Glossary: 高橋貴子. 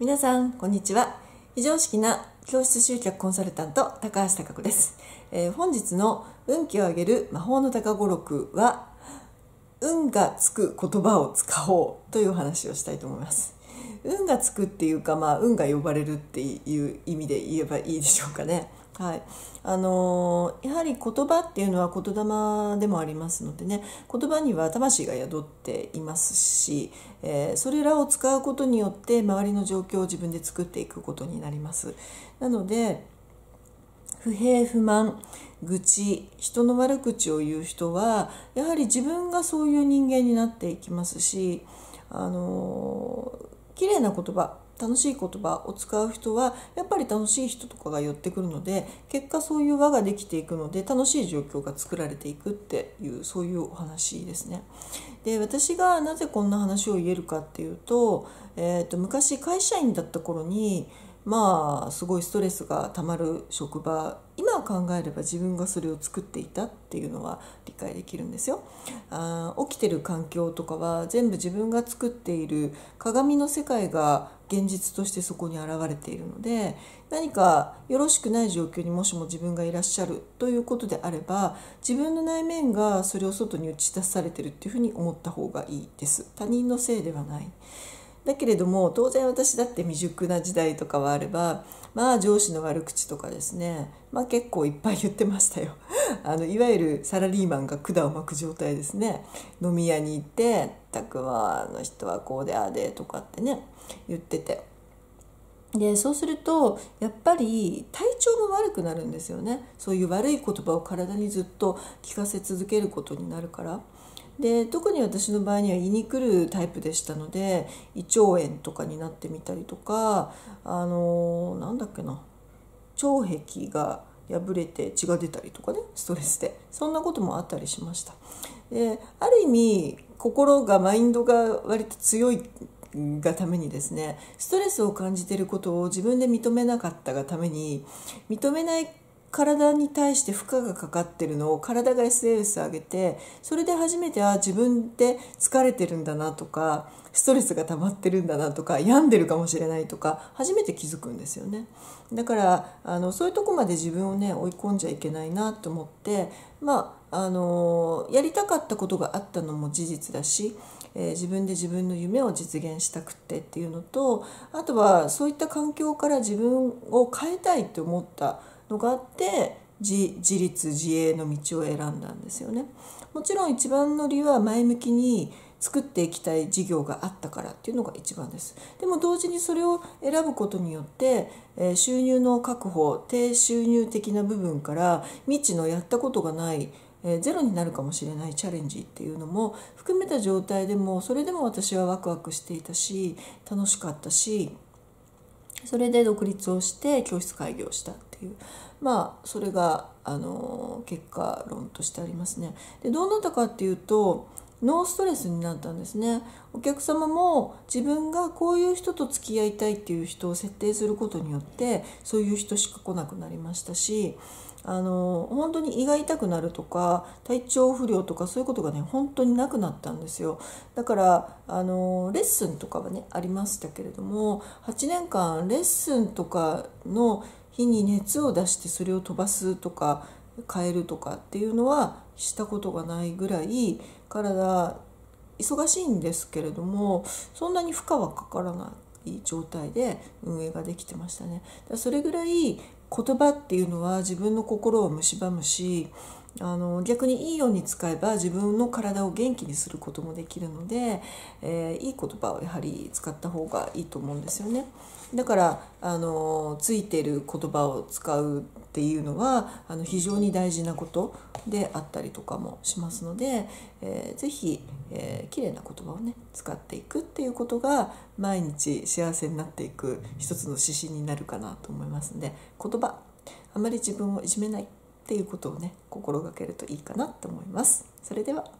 皆さんこんにちは。非常識な教室集客コンサルタント高橋貴子です。本日の運気を上げる魔法の高語録は、運がつく言葉を使おうという話をしたいと思います。運がつくっていうか、運が呼ばれるっていう意味で言えばいいでしょうかね。はい、やはり言葉っていうのは言霊でもありますのでね、言葉には魂が宿っていますし、それらを使うことによって周りの状況を自分で作っていくことになります。なので、不平不満、愚痴、人の悪口を言う人はやはり自分がそういう人間になっていきますし、綺麗な言葉、楽しい言葉を使う人はやっぱり楽しい人とかが寄ってくるので、結果そういう輪ができていくので、楽しい状況が作られていくっていう、そういうお話ですね。で、私がなぜこんな話を言えるかっていうと、昔会社員だった頃に、すごいストレスがたまる職場、今考えれば自分がそれを作っていたっていうのは理解できるんですよ。起きてる環境とかは全部自分が作っている鏡の世界が現実としてそこに現れているので、何かよろしくない状況にもしも自分がいらっしゃるということであれば、自分の内面がそれを外に打ち出されてるっていうふうに思った方がいいです。他人のせいではない。だけれども、当然私だって未熟な時代とかはあれば、上司の悪口とかですね、結構いっぱい言ってましたよ。いわゆるサラリーマンが管を巻く状態ですね。飲み屋に行って「たくはあの人はこうでああで」とかってね言ってて、でそうするとやっぱり体調も悪くなるんですよね。そういう悪い言葉を体にずっと聞かせ続けることになるから。で、特に私の場合には胃に来るタイプでしたので、胃腸炎とかになってみたりとか、腸壁が破れて血が出たりとかね、ストレスでそんなこともあったりしました。で、ある意味心が、マインドが割と強いがためにですね、ストレスを感じていることを自分で認めなかったがために、認めない体に対して負荷がかかってるのを体が SNS 上げて、それで初めて自分って疲れてるんだなとか、ストレスが溜まってるんだなとか、病んでるかもしれないとか初めて気づくんですよね。だからそういうとこまで自分をね追い込んじゃいけないなと思って、やりたかったことがあったのも事実だし、自分で自分の夢を実現したくってっていうのと、あとはそういった環境から自分を変えたいって思ったのがあって、自立自衛の道を選んだんですよね。もちろん一番の理由は前向きに作っていきたい事業があったからっていうのが一番です。でも同時にそれを選ぶことによって、収入の確保、低収入的な部分から未知のやったことがない、ゼロになるかもしれないチャレンジっていうのも含めた状態でも、それでも私はワクワクしていたし楽しかったし、それで独立をして教室開業したっていう、それが結果論としてありますね。で、どうなったかっていうと、ノーストレスになったんですね。お客様も自分がこういう人と付き合いたいっていう人を設定することによって、そういう人しか来なくなりましたし、本当に胃が痛くなるとか体調不良とかそういうことがね本当になくなったんですよ。だからレッスンとかはねありましたけれども、8年間レッスンとかの日に熱を出してそれを飛ばすとか変えるとかっていうのはしたことがないぐらい、体忙しいんですけれどもそんなに負荷はかからない状態で運営ができてましたね。それぐらい言葉っていうのは自分の心を蝕むし、逆にいいように使えば自分の体を元気にすることもできるので、いい言葉をやはり使った方がいいと思うんですよね。だからついている言葉を使うっていうのは非常に大事なことであったりとかもしますので、是非綺麗な言葉をね使っていくっていうことが毎日幸せになっていく一つの指針になるかなと思いますので、言葉、あまり自分をいじめないっていうことをね心がけるといいかなと思います。それでは。